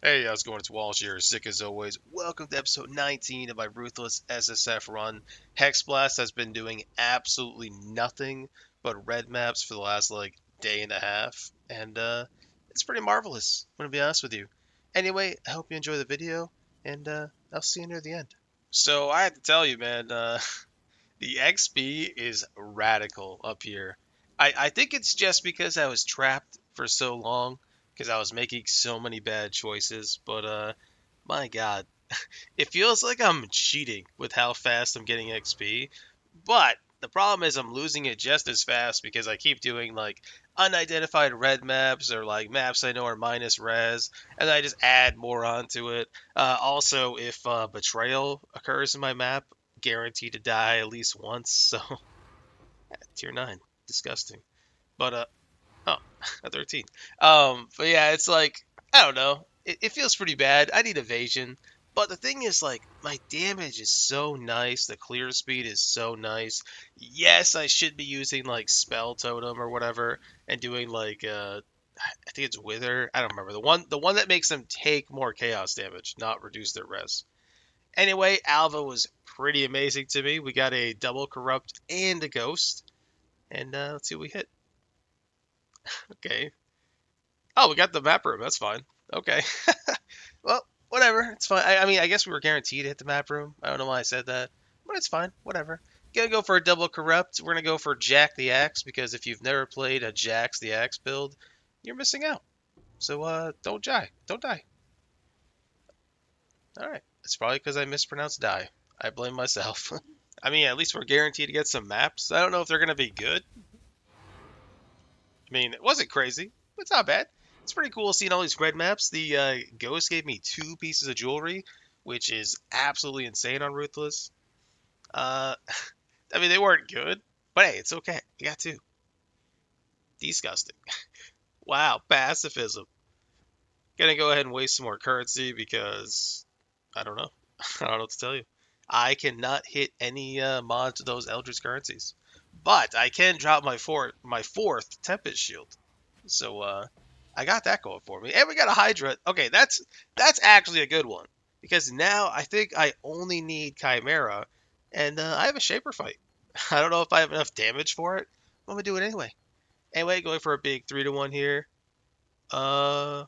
Hey, how's it going? It's Walsh here, sick as always. Welcome to episode 19 of my Ruthless SSF run. Hexblast has been doing absolutely nothing but red maps for the last, day and a half. And, it's pretty marvelous, I'm gonna be honest with you. Anyway, I hope you enjoy the video, and, I'll see you near the end. So, I have to tell you, man, the XP is radical up here. I think it's just because I was trapped for so long. Because I was making so many bad choices, but my god, it feels like I'm cheating with how fast I'm getting XP, but the problem is I'm losing it just as fast because I keep doing unidentified red maps or maps I know are minus res, and I just add more onto it. Also, if betrayal occurs in my map, guaranteed to die at least once, so tier 9, disgusting, but oh, 13. But yeah, it's I don't know. It feels pretty bad. I need evasion. But the thing is, my damage is so nice. The clear speed is so nice. Yes, I should be using, Spell Totem or whatever and doing, I think it's Wither. I don't remember. The one that makes them take more chaos damage, not reduce their res. Anyway, Alva was pretty amazing to me. We got a Double Corrupt and a Ghost. And let's see what we hit. Okay. Oh, we got the map room. That's fine. Okay. Well, whatever. It's fine. I mean, I guess we were guaranteed to hit the map room. I don't know why I said that. But it's fine. Whatever. Gonna go for a Double Corrupt. We're gonna go for Jack the Axe, because if you've never played a Jack the Axe build, you're missing out. So, don't die. Don't die. Alright. It's probably because I mispronounced die. I blame myself. I mean, at least we're guaranteed to get some maps. I don't know if they're gonna be good. I mean, it wasn't crazy, but it's not bad. It's pretty cool seeing all these red maps. The Ghost gave me 2 pieces of jewelry, which is absolutely insane on Ruthless. I mean, they weren't good, but hey, it's okay. You got 2. Disgusting. Wow, pacifism. Gonna go ahead and waste some more currency because I don't know. I don't know what to tell you. I cannot hit any mods to those Eldritch currencies. But I can drop my fourth Tempest Shield. So, I got that going for me. And we got a Hydra. Okay, that's actually a good one. Because now I think I only need Chimera. And I have a Shaper fight. I don't know if I have enough damage for it. I'm going to do it anyway. Anyway, going for a big 3-to-1 here. Oh,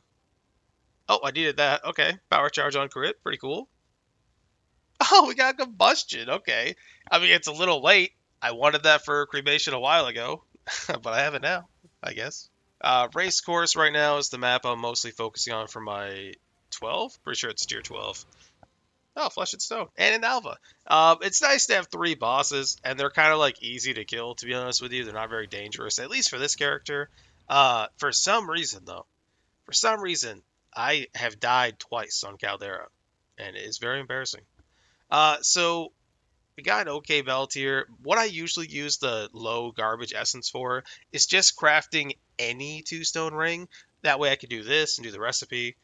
I needed that. Okay, Power Charge on Crit. Pretty cool. Oh, we got Combustion. Okay. I mean, it's a little late. I wanted that for cremation a while ago, but I have it now, I guess. Race Course right now is the map I'm mostly focusing on for my 12. Pretty sure it's tier 12. Oh, Flesh and Stone. And an Alva. It's nice to have 3 bosses, and they're kind of, easy to kill, to be honest with you. They're not very dangerous, at least for this character. For some reason, though. For some reason, I have died twice on Caldera, and it is very embarrassing. So... we got an okay Val tier. What I usually use the low garbage essence for is just crafting any 2-stone ring. That way I can do this and do the recipe.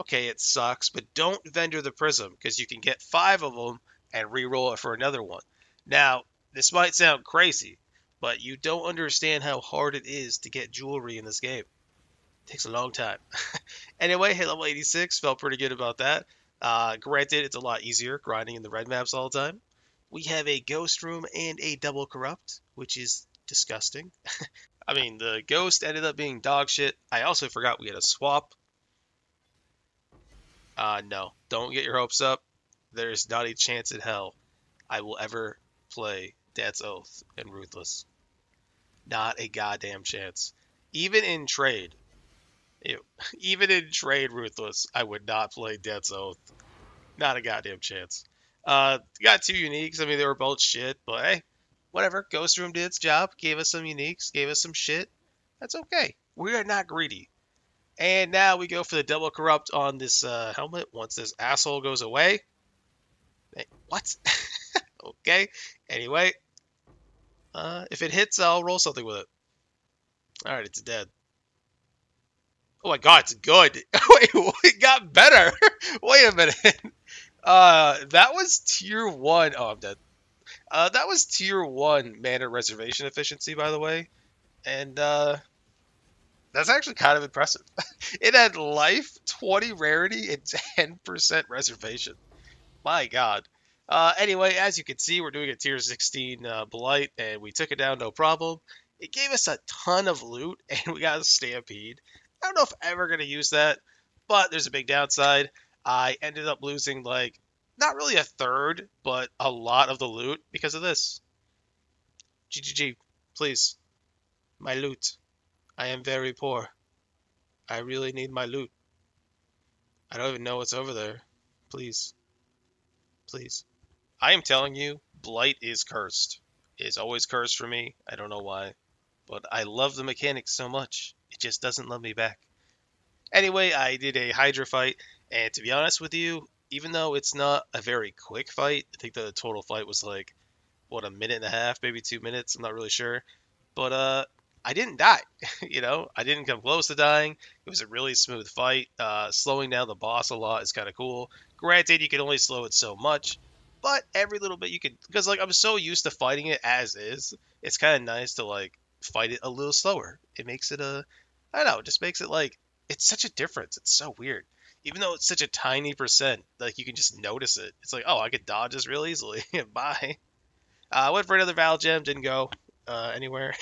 Okay, it sucks, but don't vendor the prism because you can get 5 of them and reroll it for another one. Now, this might sound crazy, but you don't understand how hard it is to get jewelry in this game. It takes a long time. Anyway, hit level 86. Felt pretty good about that. Granted, it's a lot easier grinding in the red maps all the time. We have a Ghost room and a Double Corrupt, which is disgusting. I mean, the Ghost ended up being dog shit. I also forgot we had a swap. No. Don't get your hopes up. There's not a chance in hell I will ever play Death's Oath and Ruthless. Not a goddamn chance. Even in trade. Ew. Even in trade Ruthless, I would not play Death's Oath. Not a goddamn chance. Got 2 uniques. I mean, they were both shit, but hey, whatever. Ghost room did its job. Gave us some uniques. Gave us some shit. That's okay. We are not greedy. And now we go for the Double Corrupt on this helmet once this asshole goes away. Hey, what? Okay. Anyway, if it hits, I'll roll something with it. All right, it's dead. Oh my god, it's good. Wait, it got better. Wait a minute. That was tier 1. Oh, I'm dead. That was tier 1 mana reservation efficiency, by the way. And, That's actually kind of impressive. It had life, 20 rarity, and 10% reservation. My God. Anyway, as you can see, we're doing a tier 16 Blight, and we took it down no problem. It gave us a ton of loot, and we got a Stampede. I don't know if I'm ever going to use that, but there's a big downside. I ended up losing, like, not really a third, but a lot of the loot because of this. GGG, please. My loot. I am very poor. I really need my loot. I don't even know what's over there. Please. Please. I am telling you, Blight is cursed. It is always cursed for me. I don't know why. But I love the mechanic so much. It just doesn't love me back. Anyway, I did a Hydra fight. And to be honest with you, even though it's not a very quick fight, I think the total fight was like, what, a minute and a half, maybe 2 minutes? I'm not really sure. But, I didn't die, you know? I didn't come close to dying. It was a really smooth fight. Slowing down the boss a lot is kind of cool. Granted, you can only slow it so much, but every little bit you could... Because, like, I'm so used to fighting it as is. It's kind of nice to, like, fight it a little slower. It makes it a... I don't know, it just makes it, like... It's such a difference. It's so weird. Even though it's such a tiny percent, like, you can just notice it. It's like, oh, I could dodge this real easily. Bye. I went for another Val gem. Didn't go anywhere.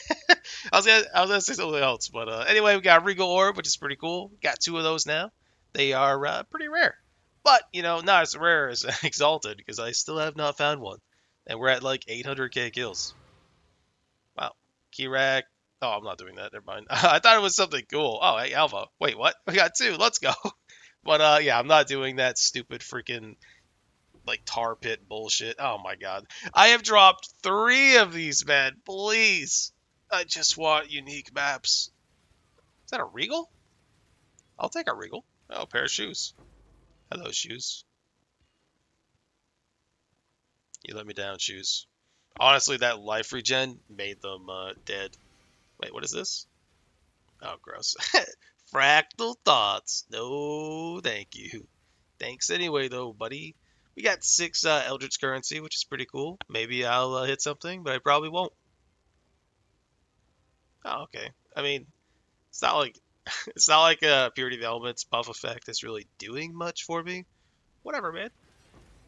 I was gonna say something else, but anyway, we got Regal Orb, which is pretty cool. Got 2 of those now. They are pretty rare, but you know, not as rare as Exalted, because I still have not found one, and we're at like 800k kills. Wow. Kirac. Oh, I'm not doing that, never mind. I thought it was something cool. Oh, hey, Alva. Wait, what? We got 2, let's go. But yeah, I'm not doing that stupid freaking like tar pit bullshit. Oh my God, I have dropped 3 of these, man. Please, I just want unique maps. Is that a Regal? I'll take a Regal. Oh, a pair of shoes. Hello, shoes. You let me down, shoes. Honestly, that life regen made them dead. Wait, what is this? Oh, gross. Fractal thoughts. No, thank you. Thanks anyway, though, buddy. We got 6 Eldritch currency, which is pretty cool. Maybe I'll hit something, but I probably won't. Oh, okay. I mean, it's not like Purity of Elements buff effect is really doing much for me. Whatever, man.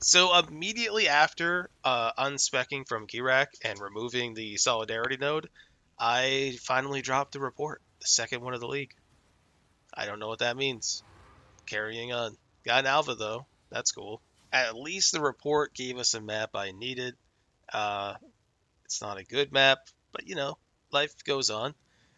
So immediately after unspeccing from Kirac and removing the Solidarity Node, I finally dropped the report, the 2nd one of the league. I don't know what that means. Carrying on. Got an Alva, though. That's cool. At least the report gave us a map I needed. It's not a good map, but you know, life goes on.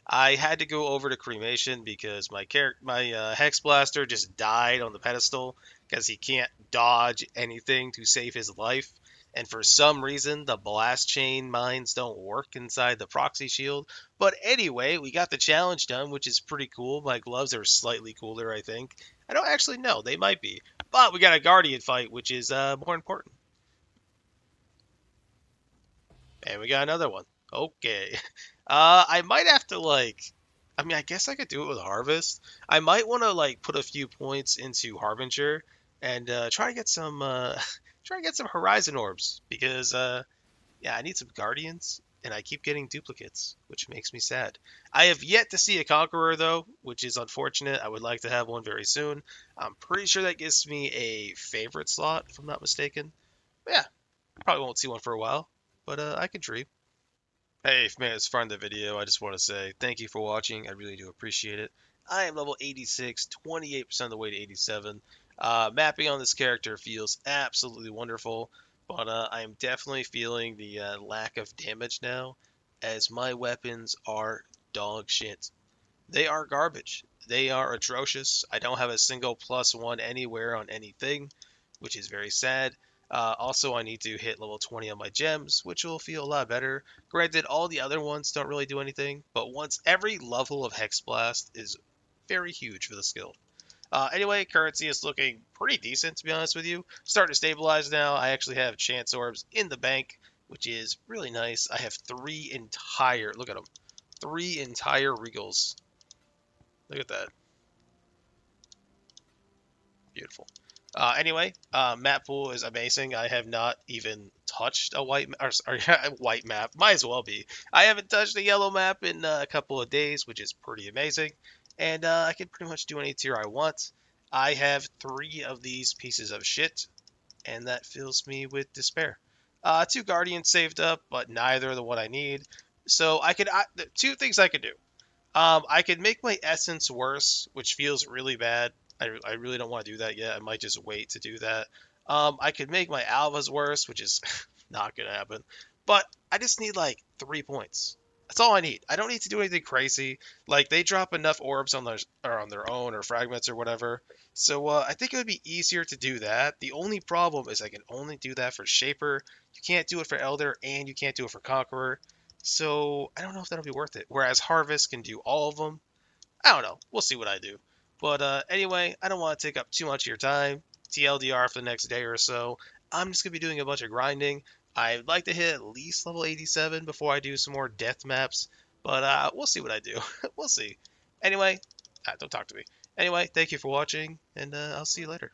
I had to go over to cremation because my Hexblaster just died on the pedestal because he can't dodge anything to save his life. And for some reason, the Blast Chain mines don't work inside the Proxy Shield. But anyway, we got the challenge done, which is pretty cool. My gloves are slightly cooler, I think. I don't actually know. They might be. But we got a Guardian fight, which is more important. And we got another one. Okay. I might have to, like... I mean, I guess I could do it with Harvest. I might want to, like, put a few points into Harbinger and try to get some Horizon Orbs. Because, yeah, I need some Guardians. And I keep getting duplicates, which makes me sad. I have yet to see a Conqueror, though, which is unfortunate. I would like to have one very soon. I'm pretty sure that gives me a favorite slot, if I'm not mistaken. But yeah, probably won't see one for a while, but I can dream. Hey, if man, it's fun the video. I just want to say thank you for watching. I really do appreciate it. I am level 86, 28% of the way to 87. Mapping on this character feels absolutely wonderful. But I am definitely feeling the lack of damage now, as my weapons are dog shit. They are garbage. They are atrocious. I don't have a single +1 anywhere on anything, which is very sad. Also, I need to hit level 20 on my gems, which will feel a lot better. Granted, all the other ones don't really do anything, but once every level of Hexblast is very huge for the skill. Anyway, currency is looking pretty decent, to be honest with you. Starting to stabilize now. I actually have chance orbs in the bank, which is really nice. I have 3 entire... Look at them. 3 entire Regals. Look at that. Beautiful. Anyway, map pool is amazing. I have not even touched a white map. Sorry, a white map. Might as well be. I haven't touched a yellow map in a couple of days, which is pretty amazing. and I can pretty much do any tier I want. I have 3 of these pieces of shit, and that fills me with despair. 2 Guardians saved up, but neither are the one I need. So I could, two things I could do. I could make my essence worse, which feels really bad. I really don't want to do that yet. I might just wait to do that. I could make my Alvas worse, which is not going to happen. But I just need like 3 points. That's all I need. I don't need to do anything crazy. Like, they drop enough orbs on their own or fragments or whatever. So I think it would be easier to do that. The only problem is I can only do that for Shaper. You can't do it for Elder, and you can't do it for Conqueror. So I don't know if that'll be worth it. Whereas Harvest can do all of them. I don't know. We'll see what I do. But anyway, I don't want to take up too much of your time. TLDR for the next day or so. I'm just going to be doing a bunch of grinding. I'd like to hit at least level 87 before I do some more death maps, but we'll see what I do. We'll see. Anyway, don't talk to me. Anyway, thank you for watching, and I'll see you later.